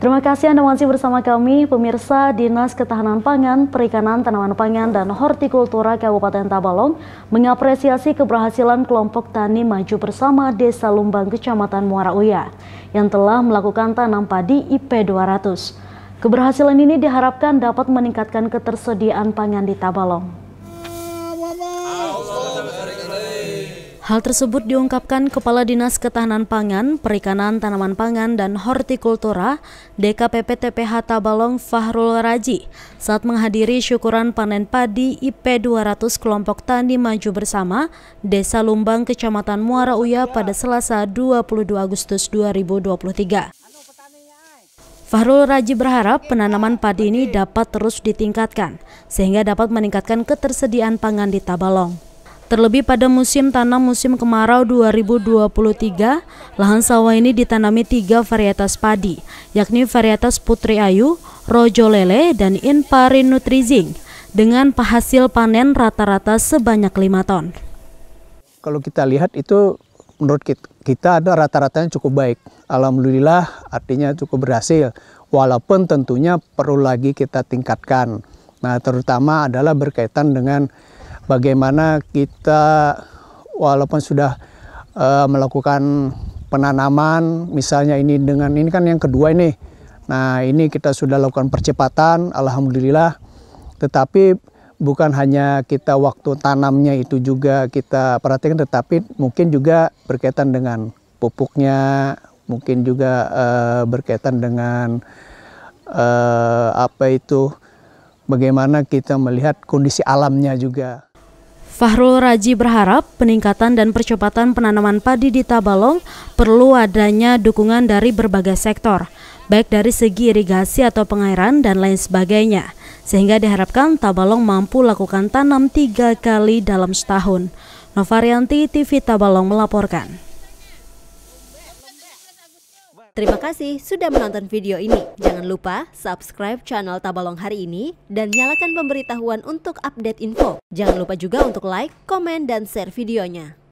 Terima kasih Anda masih bersama kami, pemirsa. Dinas Ketahanan Pangan, Perikanan, Tanaman Pangan, dan Hortikultura Kabupaten Tabalong mengapresiasi keberhasilan Kelompok Tani Maju Bersama Desa Lumbang, Kecamatan Muara Uya yang telah melakukan tanam padi IP200. Keberhasilan ini diharapkan dapat meningkatkan ketersediaan pangan di Tabalong. Hal tersebut diungkapkan Kepala Dinas Ketahanan Pangan, Perikanan, Tanaman Pangan, dan Hortikultura DKPPTPH Tabalong Fahrul Razi saat menghadiri syukuran panen padi IP200 Kelompok Tani Maju Bersama Desa Lumbang, Kecamatan Muara Uya pada Selasa 22 Agustus 2023. Fahrul Razi berharap penanaman padi ini dapat terus ditingkatkan sehingga dapat meningkatkan ketersediaan pangan di Tabalong. Terlebih pada musim tanam musim kemarau 2023, lahan sawah ini ditanami 3 varietas padi, yakni varietas Putri Ayu, Rojo Lele, dan Inparin Nutrizing, dengan hasil panen rata-rata sebanyak 5 ton. Kalau kita lihat itu menurut kita ada rata-ratanya cukup baik. Alhamdulillah artinya cukup berhasil, walaupun tentunya perlu lagi kita tingkatkan. Nah terutama adalah berkaitan dengan bagaimana kita walaupun sudah melakukan penanaman, misalnya ini dengan ini kan yang kedua ini. Nah ini kita sudah lakukan percepatan, alhamdulillah. Tetapi bukan hanya kita waktu tanamnya itu juga kita perhatikan, tetapi mungkin juga berkaitan dengan pupuknya, mungkin juga berkaitan dengan bagaimana kita melihat kondisi alamnya juga. Fahrul Razi berharap peningkatan dan percepatan penanaman padi di Tabalong perlu adanya dukungan dari berbagai sektor, baik dari segi irigasi atau pengairan dan lain sebagainya, sehingga diharapkan Tabalong mampu lakukan tanam 3 kali dalam setahun. Novarianti TV Tabalong melaporkan. Terima kasih sudah menonton video ini. Jangan lupa subscribe channel Tabalong Hari Ini dan nyalakan pemberitahuan untuk update info. Jangan lupa juga untuk like, komen, dan share videonya.